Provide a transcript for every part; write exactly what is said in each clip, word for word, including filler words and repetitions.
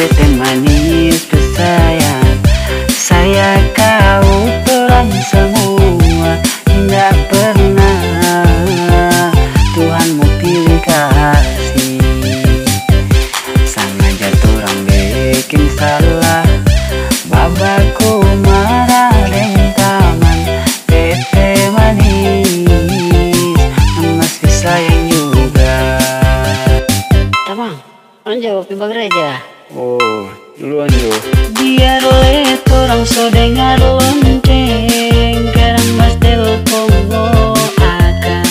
sit in manis bersayang. Saya kau pelan semua, tidak pernah Tuhanmu pilih kasih. Sengaja orang bikin salah, babaku marah dan taman tete manis masih sayang juga. Tamang, anjo pibagra aja. Oh, duluan jo. Dia rolet orang so dengar lonceng kerang mas del pongo akan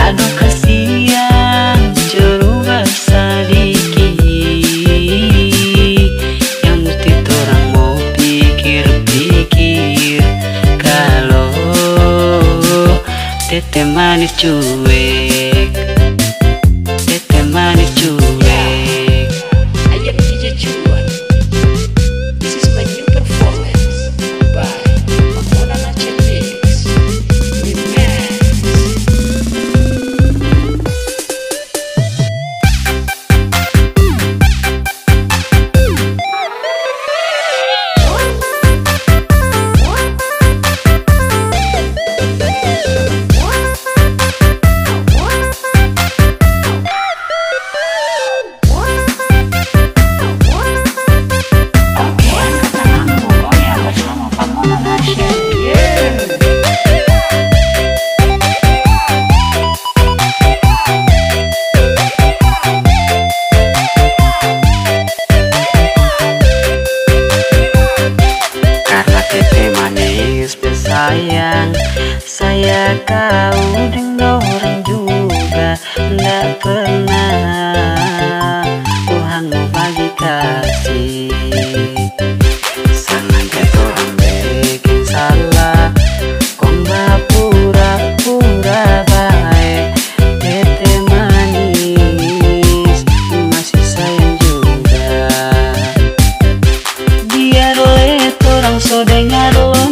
aduh kasihan jeruk sedikit yang mesti orang mau pikir-pikir kalau tete manis cuek, tete manis cuek. Sayang, saya kau dengan orang juga tidak pernah Tuhanmu bagi kasih. Sengaja orang bikin salah, komba pura-pura baik, tete manis masih sayang juga. Dia rolet orang so dengar lonceng.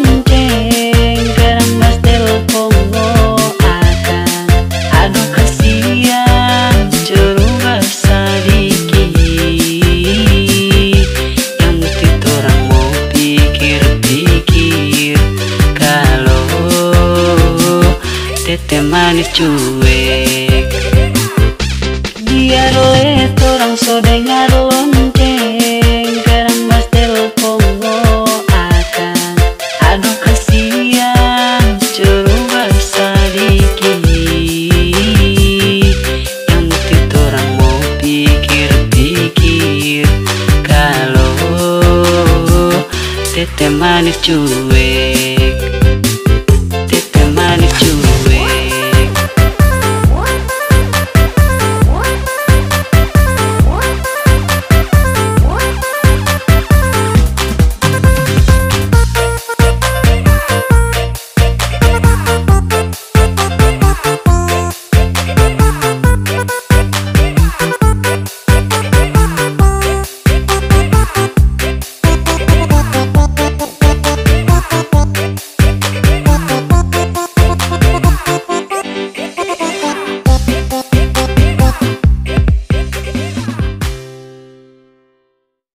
Tete manis cuek, dia rolet orang so dengar lonceng kerang mas del pongo akan aduh kasihan jeruk sedikit yang mesti orang mau pikir-pikir kalau tete manis cuek.